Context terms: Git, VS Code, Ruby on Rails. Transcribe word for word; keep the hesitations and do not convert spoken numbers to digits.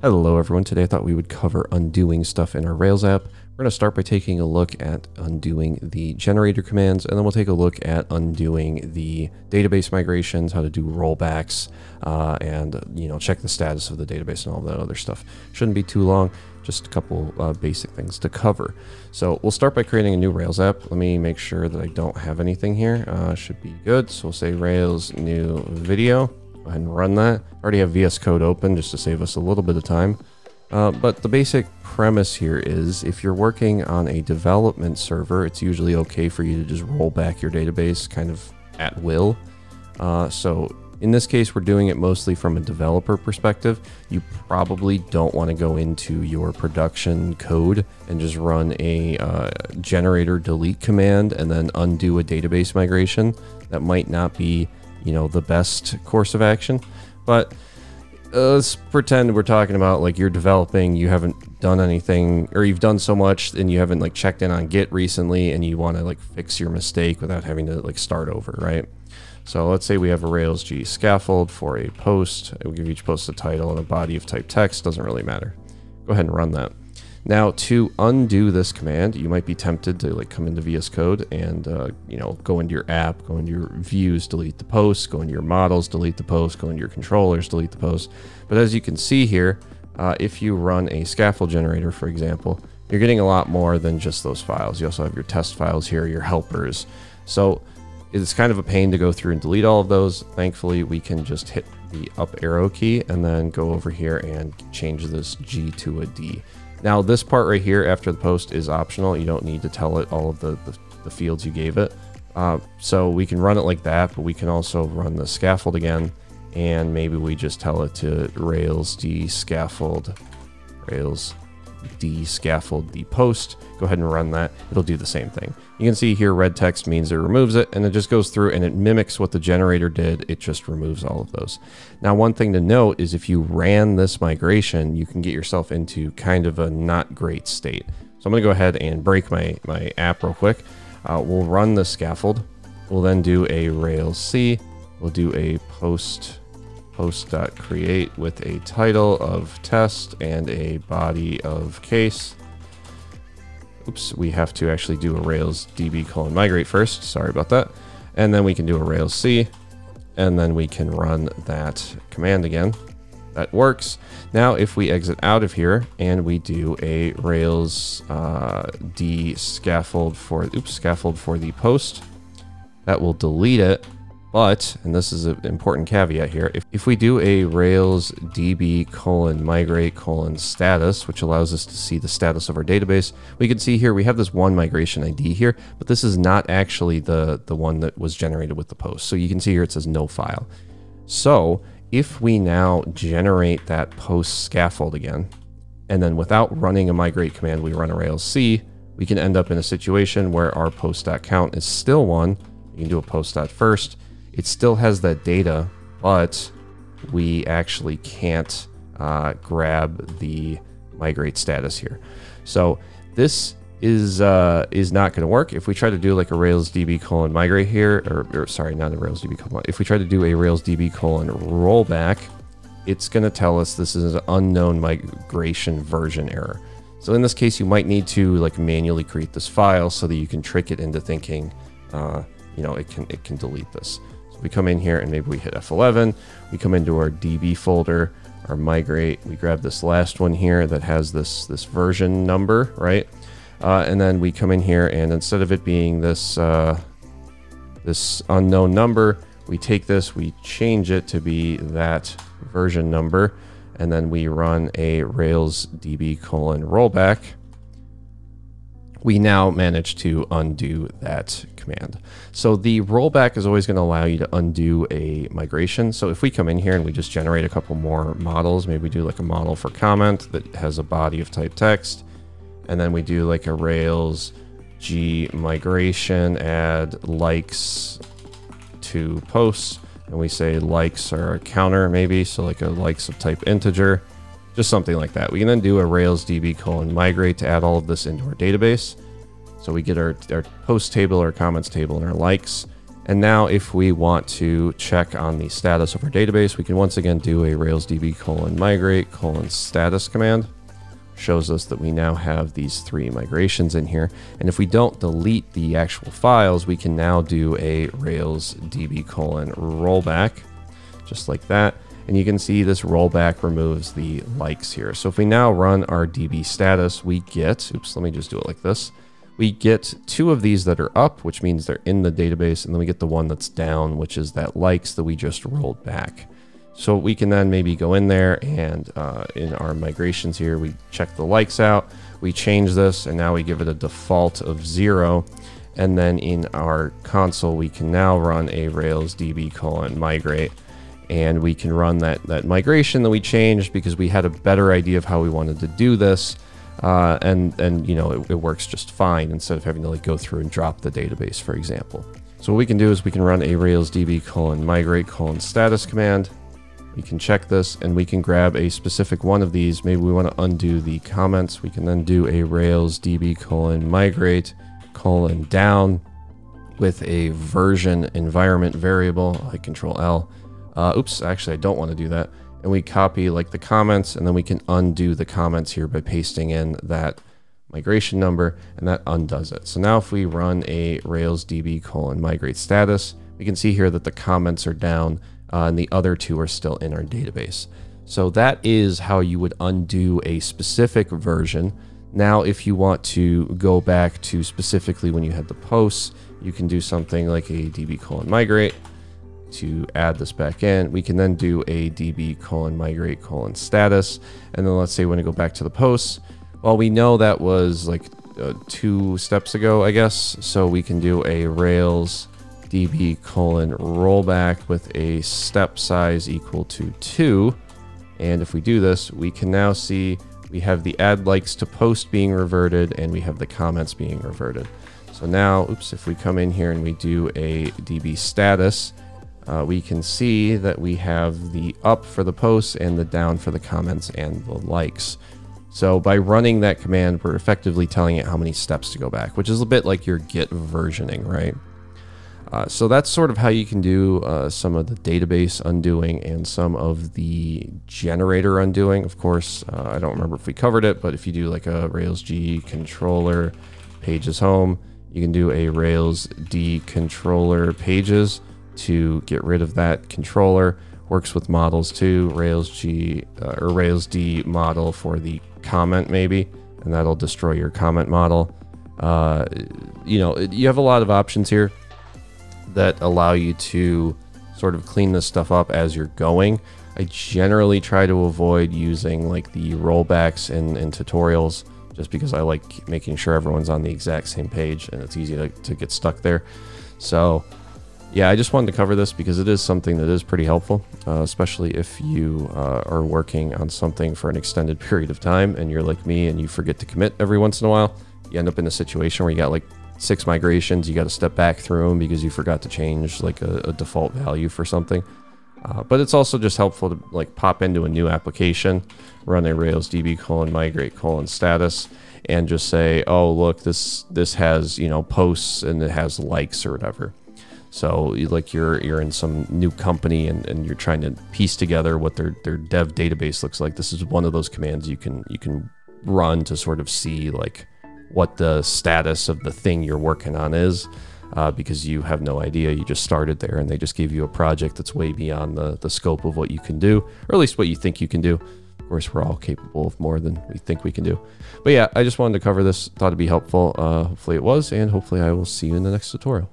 Hello everyone, today I thought we would cover undoing stuff in our Rails app. We're going to start by taking a look at undoing the generator commands, and then we'll take a look at undoing the database migrations, how to do rollbacks, uh, and you know, check the status of the database and all that other stuff. Shouldn't be too long, just a couple uh, basic things to cover. So we'll start by creating a new Rails app. Let me make sure that I don't have anything here. Uh, should be good. So we'll say Rails new video. Go ahead and run that. I already have V S Code open just to save us a little bit of time. Uh, but the basic premise here is if you're working on a development server, it's usually okay for you to just roll back your database kind of at will. Uh, so in this case, we're doing it mostly from a developer perspective. You probably don't want to go into your production code and just run a uh, generator delete command and then undo a database migration. That might not be you know, the best course of action, but uh, let's pretend we're talking about like you're developing, you haven't done anything, or you've done so much and you haven't like checked in on Git recently and you want to like fix your mistake without having to like start over, right? So let's say we have a Rails G scaffold for a post. It will give each post a title and a body of type text, doesn't really matter. Go ahead and run that. Now to undo this command, you might be tempted to like come into V S Code and uh, you know, go into your app, go into your views, delete the posts, go into your models, delete the posts, go into your controllers, delete the posts. But as you can see here, uh, if you run a scaffold generator, for example, you're getting a lot more than just those files. You also have your test files here, your helpers. So it's kind of a pain to go through and delete all of those. Thankfully, we can just hit the up arrow key and then go over here and change this G to a D. Now this part right here after the post is optional. You don't need to tell it all of the, the, the fields you gave it. Uh, so we can run it like that, but we can also run the scaffold again. And maybe we just tell it to Rails D scaffold, Rails D scaffold the post. Go ahead and run that. It'll do the same thing. You can see here red text means it removes it, and it just goes through and it mimics what the generator did. It just removes all of those. Now one thing to note is if you ran this migration, you can get yourself into kind of a not great state. So I'm going to go ahead and break my, my app real quick. Uh, we'll run the scaffold. We'll then do a Rails C. We'll do a post post.create with a title of test and a body of case. Oops, we have to actually do a Rails D B colon migrate first. Sorry about that. And then we can do a Rails C, and then we can run that command again. That works. Now, if we exit out of here and we do a Rails uh, D scaffold for, oops, scaffold for the post, that will delete it. But, and this is an important caveat here, if, if we do a Rails db colon migrate colon status, which allows us to see the status of our database, we can see here we have this one migration I D here, but this is not actually the, the one that was generated with the post. So you can see here it says no file. So if we now generate that post scaffold again, and then without running a migrate command, we run a Rails C, we can end up in a situation where our post.count is still one. You can do a post.first. It still has that data, but we actually can't uh, grab the migrate status here. So this is uh, is not going to work. If we try to do like a Rails D B colon migrate here, or, or sorry, not a Rails D B colon. If we try to do a Rails D B colon rollback, it's going to tell us this is an unknown migration version error. So in this case, you might need to like manually create this file so that you can trick it into thinking, uh, you know, it can it can delete this. We come in here and maybe we hit F eleven, we come into our D B folder, our migrate, we grab this last one here that has this, this version number, right? Uh, and then we come in here and instead of it being this, uh, this unknown number, we take this, we change it to be that version number, and then we run a Rails D B colon rollback. We now manage to undo that command. So the rollback is always going to allow you to undo a migration. So if we come in here and we just generate a couple more models, maybe we do like a model for comment that has a body of type text, and then we do like a Rails G migration, add likes to posts, and we say likes are a counter maybe, so like a likes of type integer. Just something like that. We can then do a Rails D B colon migrate to add all of this into our database. So we get our, our post table, our comments table, and our likes. And now if we want to check on the status of our database, we can once again do a railsdb colon migrate colon status command. Shows us that we now have these three migrations in here. And if we don't delete the actual files, we can now do a railsdb colon rollback, just like that. And you can see this rollback removes the likes here. So if we now run our db status, we get, oops, let me just do it like this. We get two of these that are up, which means they're in the database. And then we get the one that's down, which is that likes that we just rolled back. So we can then maybe go in there and uh, in our migrations here, we check the likes out, we change this, and now we give it a default of zero. And then in our console, we can now run a railsdb colon migrate, and we can run that, that migration that we changed because we had a better idea of how we wanted to do this. Uh, and, and you know, it, it works just fine instead of having to like go through and drop the database, for example. So what we can do is we can run a railsdb colon migrate colon status command. We can check this and we can grab a specific one of these. Maybe we want to undo the comments. We can then do a railsdb colon migrate colon down with a version environment variable, like control L. Uh, oops, actually I don't want to do that. And we copy like the comments, and then we can undo the comments here by pasting in that migration number, and that undoes it. So now if we run a railsdb colon migrate status, we can see here that the comments are down. Uh, and the other two are still in our database. So that is how you would undo a specific version. Now, if you want to go back to specifically when you had the posts, you can do something like a db colon migrate to add this back in. We can then do a db colon migrate colon status. And then let's say when I go back to the posts, well, we know that was like uh, two steps ago, I guess. So we can do a Rails db colon rollback with a step size equal to two. And if we do this, we can now see we have the add likes to post being reverted, and we have the comments being reverted. So now, oops, if we come in here and we do a db status, uh, we can see that we have the up for the posts and the down for the comments and the likes. So by running that command, we're effectively telling it how many steps to go back, which is a bit like your Git versioning, right? Uh, so that's sort of how you can do uh, some of the database undoing and some of the generator undoing. Of course, uh, I don't remember if we covered it, but if you do like a Rails G controller pages home, you can do a Rails D controller pages to get rid of that controller. Works with models too, Rails G uh, or Rails D model for the comment maybe, and that'll destroy your comment model. Uh, you know, you have a lot of options here that allow you to sort of clean this stuff up as you're going. I generally try to avoid using like the rollbacks in, in tutorials, just because I like making sure everyone's on the exact same page and it's easy to, to get stuck there. So yeah, I just wanted to cover this because it is something that is pretty helpful, uh, especially if you uh, are working on something for an extended period of time and you're like me and you forget to commit every once in a while. You end up in a situation where you got like six migrations, you got to step back through them because you forgot to change like a, a default value for something. Uh, but it's also just helpful to like pop into a new application, run a railsdb colon migrate colon status, and just say, oh, look, this this has, you know, posts and it has likes or whatever. So like you're you're in some new company and, and you're trying to piece together what their their dev database looks like. This is one of those commands you can you can run to sort of see like what the status of the thing you're working on is, uh, because you have no idea. You just started there and they just gave you a project that's way beyond the, the scope of what you can do, or at least what you think you can do. Of course, we're all capable of more than we think we can do. But yeah, I just wanted to cover this. Thought it'd be helpful. Uh, hopefully it was, and hopefully I will see you in the next tutorial.